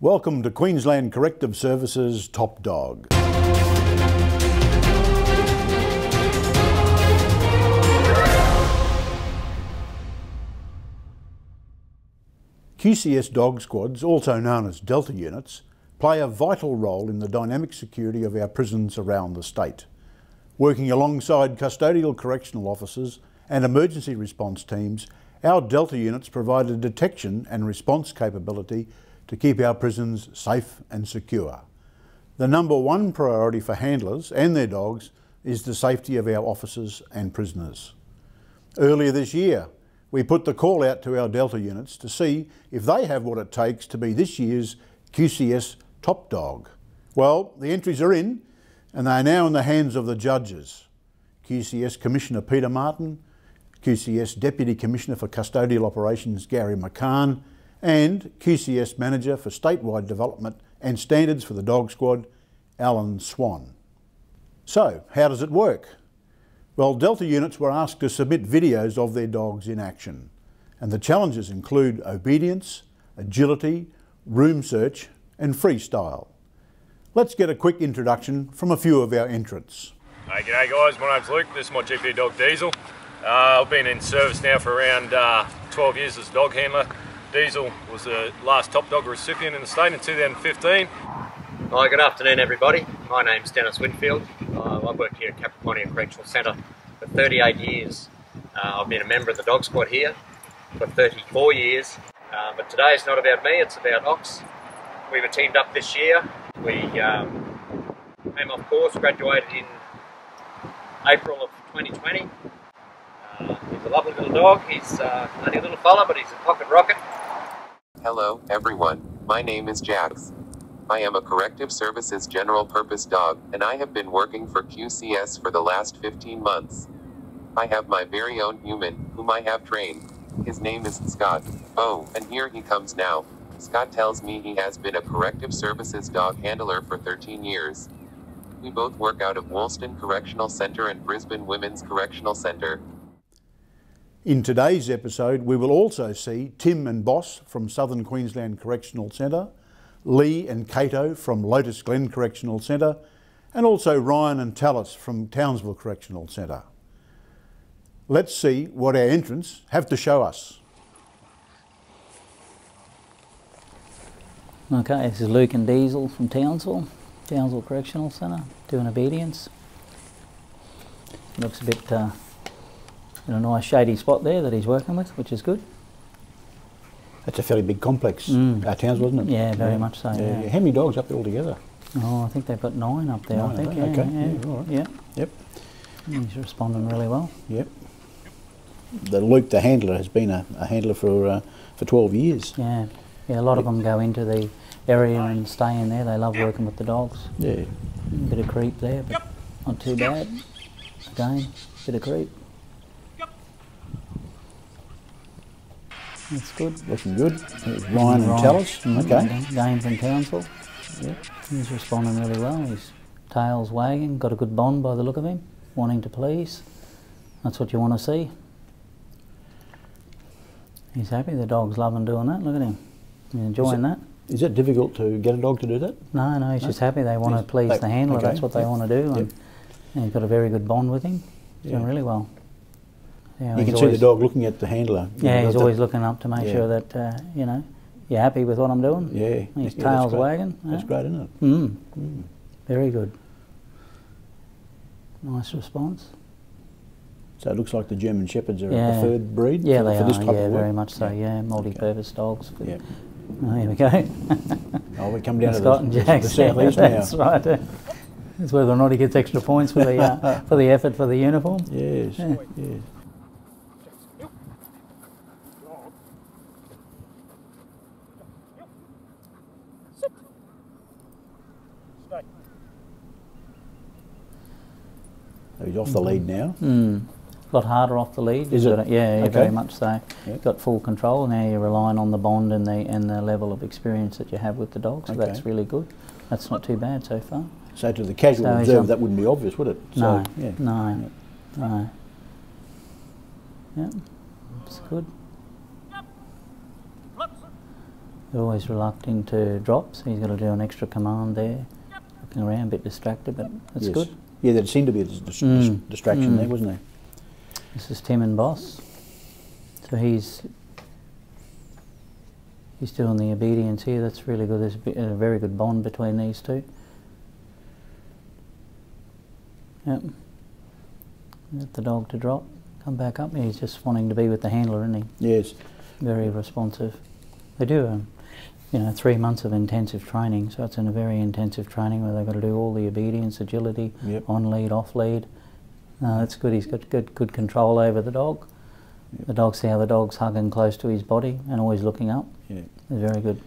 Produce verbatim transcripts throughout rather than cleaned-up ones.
Welcome to Queensland Corrective Services Top Dog. Q C S dog squads, also known as Delta Units, play a vital role in the dynamic security of our prisons around the state, working alongside custodial correctional officers and emergency response teams. Our Delta Units provide a detection and response capability to keep our prisons safe and secure. The number one priority for handlers and their dogs is the safety of our officers and prisoners. Earlier this year, we put the call out to our Delta Units to see if they have what it takes to be this year's Q C S Top Dog. Well, the entries are in and they are now in the hands of the judges. Q C S Commissioner Peter Martin, Q C S Deputy Commissioner for Custodial Operations Gary McCann, and Q C S Manager for Statewide Development and Standards for the Dog Squad, Alan Swan. So, how does it work? Well, Delta Units were asked to submit videos of their dogs in action, and the challenges include obedience, agility, room search and freestyle. Let's get a quick introduction from a few of our entrants. Hey, g'day guys, my name's Luke, this is my G P dog Diesel. Uh, I've been in service now for around uh, twelve years as a dog handler. Diesel was the last top dog recipient in the state in two thousand fifteen. Hi, good afternoon everybody. My name's Dennis Winfield. Uh, I work here at Capricornia Correctional Centre for thirty-eight years. Uh, I've been a member of the dog squad here for thirty-four years. Uh, but today it's not about me, it's about Ox. We were teamed up this year. We um, came off course, graduated in April of twenty twenty. Uh, he's a lovely little dog. He's uh, only a little fella, but he's a pocket rocket. Hello, everyone. My name is Jax. I am a Corrective Services General Purpose Dog, and I have been working for Q C S for the last fifteen months. I have my very own human, whom I have trained. His name is Scott. Oh, and here he comes now. Scott tells me he has been a Corrective Services Dog handler for thirteen years. We both work out of Woolston Correctional Centre and Brisbane Women's Correctional Centre. In today's episode, we will also see Tim and Boss from Southern Queensland Correctional Centre, Lee and Cato from Lotus Glen Correctional Centre, and also Ryan and Talis from Townsville Correctional Centre. Let's see what our entrants have to show us. Okay, this is Luke and Diesel from Townsville, Townsville Correctional Centre, doing obedience. Looks a bit uh, in a nice shady spot there that he's working with, which is good. That's a fairly big complex, mm. our towns, wasn't it? Yeah, very yeah. much so. Yeah. Yeah. How many dogs up there altogether? Oh, I think they've got nine up there. Nine, I think. Yeah, okay. Yeah. Yeah, all right. Yep. Yep. He's responding really well. Yep. The Luke, the handler, has been a, a handler for uh, for twelve years. Yeah. Yeah. A lot yep. of them go into the area and stay in there. They love working with the dogs. Yeah. Bit of creep there, but yep. not too bad. Again, bit of creep. That's good. Looking good. There's Ryan and Talis. Mm, okay. Game from Townsville. Yep. He's responding really well. His tail's wagging. Got a good bond by the look of him. Wanting to please. That's what you want to see. He's happy. The dog's loving doing that. Look at him. He's enjoying is it, that. Is it difficult to get a dog to do that? No, no. He's no? just happy. They want he's, to please they, the handler. Okay. That's what they yep. want to do. And, yep. and he's got a very good bond with him. He's yep. doing really well. Yeah, you can see the dog looking at the handler. Yeah, he's always looking up to make yeah. sure that, uh, you know, you're happy with what I'm doing. Yeah. His yeah, tail's that's wagging. That's yeah. great, isn't it? Mm. Mm. Very good. Nice response. So it looks like the German Shepherds are yeah. a preferred breed yeah, for, they for are. this type yeah, of work? Yeah, very much so, yeah. yeah. Multi-purpose okay. dogs. For, yeah. Oh, here we go. oh, we come down to Scott the, and the southeast yeah, now. That's right. Uh, it's whether or not he gets extra points for the, uh, for the effort for the uniform. Yes, yeah. yes. He's off the lead now. Mm. A lot harder off the lead. Is it? Yeah, okay. very much so. Yep. Got full control now. You're relying on the bond and the and the level of experience that you have with the dog. So okay. that's really good. That's not too bad so far. So to the casual so observer, that wouldn't be obvious, would it? So, no, yeah. no, yeah. no. Yeah, it's good. always reluctant to drop, so he's got to do an extra command there. Looking around, a bit distracted, but that's yes. good. Yeah, there seemed to be a dis dis mm. distraction mm. there, wasn't there? This is Tim and Boss. So he's he's doing the obedience here. That's really good. There's a very good bond between these two. Yep. Get the dog to drop. Come back up. He's just wanting to be with the handler, isn't he? Yes. Very responsive. They do, um, you know, three months of intensive training. So it's in a very intensive training where they've got to do all the obedience, agility, yep. on lead, off lead. Uh, that's good. He's got good, good control over the dog. Yep. The dog, see how the dog's hugging close to his body and always looking up. Yeah. Very good.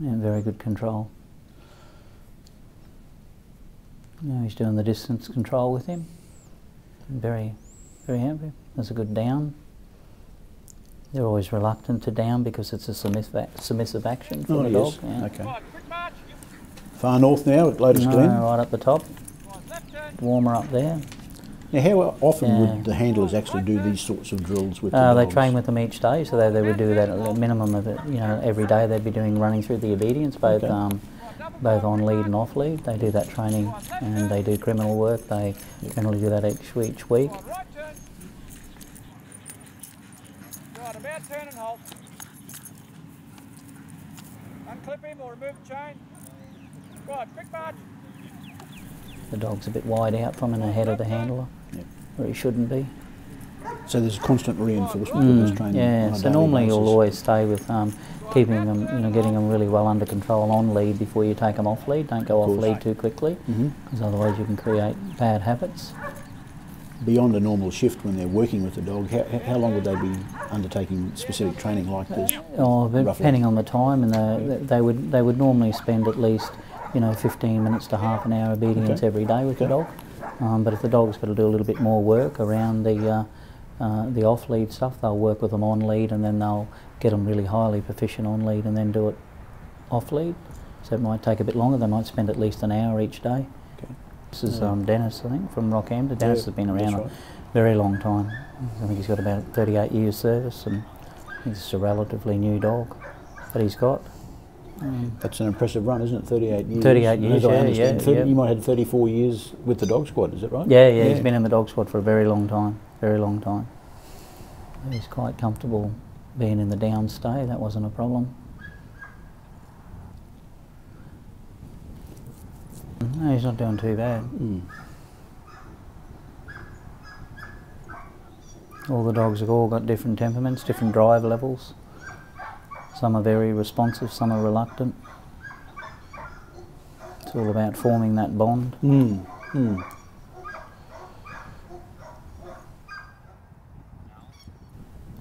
And yeah, very good control. Now he's doing the distance control with him. Very, very happy. That's a good down. They're always reluctant to down because it's a submissive, submissive action for oh, the yes. dog. Yeah. Okay. Far north now at Lotus no, Glen. Right up the top. Warmer up there. Now, how often yeah. would the handlers actually do these sorts of drills with uh, the dogs? They train with them each day, so they, they would do that at a minimum of it. You know, every day they'd be doing running through the obedience, both okay. um, both on lead and off lead. They do that training, and they do criminal work. They yep. generally do that each each week. About turn and halt. Unclip him or remove the chain. Right, quick march. The dog's a bit wide out from and ahead of the handler, yep. where he shouldn't be. So there's constant reinforcement mm, with this training. Yeah, so normally basis. You'll always stay with um, keeping them, you know, getting them really well under control on lead before you take them off lead. Don't go off lead too quickly, because mm-hmm. otherwise you can create bad habits. Beyond a normal shift when they're working with the dog, how, how long would they be undertaking specific training like this? Oh, depending on the time, and the, they would they would normally spend at least, you know, fifteen minutes to half an hour obedience okay. every day with okay. the dog. Um, but if the dog's got to do a little bit more work around the uh, uh, the off lead stuff, they'll work with them on lead, and then they'll get them really highly proficient on lead, and then do it off lead. So it might take a bit longer. They might spend at least an hour each day. This is um, Dennis, I think, from Rockhampton. Dennis yeah, has been around right. a very long time. I think he's got about thirty-eight years service, and he's a relatively new dog that he's got. Um, That's an impressive run, isn't it? thirty-eight years. thirty-eight years, yeah, yeah, thirty, yeah. You might have thirty-four years with the dog squad, is it right? Yeah, yeah, yeah, he's been in the dog squad for a very long time, very long time. He's quite comfortable being in the downstay. That wasn't a problem. No, he's not doing too bad. Mm. All the dogs have all got different temperaments, different drive levels. Some are very responsive, some are reluctant. It's all about forming that bond. Mm. Mm.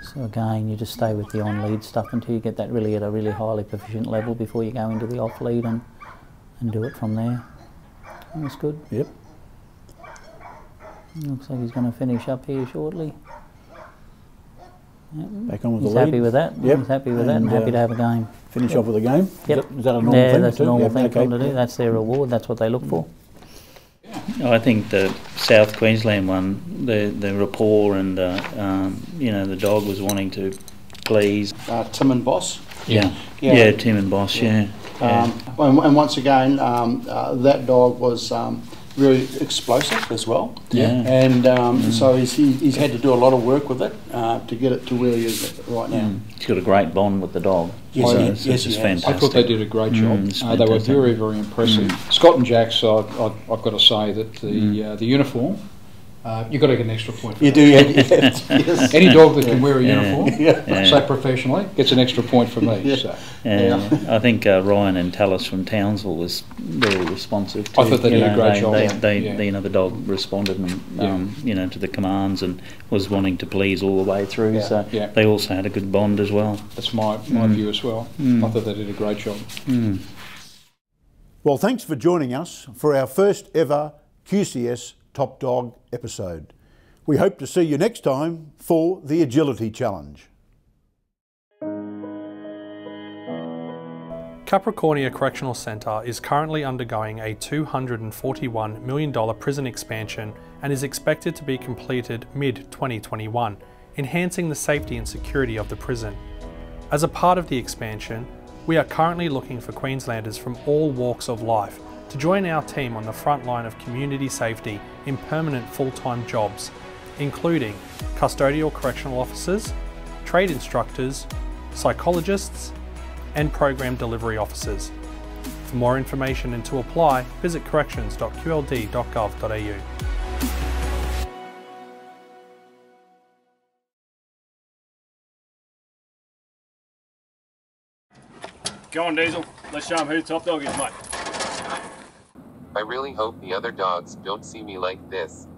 So again, you just stay with the on-lead stuff until you get that really at a really highly proficient level before you go into the off-lead and, and do it from there. That's good. Yep. Looks like he's going to finish up here shortly. Yep. Back on with he's the lead. He's happy with that. Yep. He's happy with and that and uh, happy to have a game. Finish yep. off with a game? Yep. Is that, is that a normal yeah, thing? Yeah, that's a normal thing for them to do. That's their reward. That's what they look for. I think the South Queensland one, the, the rapport and, the, um, you know, the dog was wanting to please. Uh, Tim and Boss? Yeah. Yeah, yeah Tim and Boss, yeah. yeah. Yeah. Um, and, and once again, um, uh, that dog was um, really explosive as well. Yeah. And um, mm. so he's, he, he's had to do a lot of work with it uh, to get it to where he is right now. Mm. He's got a great bond with the dog. Yes, so he, it's, yes, it's fantastic. I thought they did a great job. Mm, uh, they were very, very impressive. Mm. Scott and Jax, I, I, I've got to say that the mm. uh, the uniform. Uh, you've got to get an extra point for you that. You do, yes, yes. Any dog that can wear a yeah. uniform, yeah. Yeah. so professionally, gets an extra point for me. Yeah. So. Yeah. Yeah. I think uh, Ryan and Talis from Townsville was very responsive too. I thought they you did know, a great they, job. They, they, yeah. they, you know, the dog responded and, um, yeah. you know, to the commands and was wanting to please all the way through, yeah. so yeah. they also had a good bond as well. That's my, my mm. view as well. Mm. I thought they did a great job. Mm. Well, thanks for joining us for our first ever Q C S Top Dog episode. We hope to see you next time for the Agility Challenge. Capricornia Correctional Centre is currently undergoing a two hundred and forty-one million dollar prison expansion and is expected to be completed mid twenty twenty-one enhancing the safety and security of the prison. As a part of the expansion, we are currently looking for Queenslanders from all walks of life to join our team on the front line of community safety in permanent full-time jobs, including custodial correctional officers, trade instructors, psychologists, and program delivery officers. For more information and to apply, visit corrections dot q l d dot gov dot a u. Go on, Diesel. Let's show them who the top dog is, mate. I really hope the other dogs don't see me like this.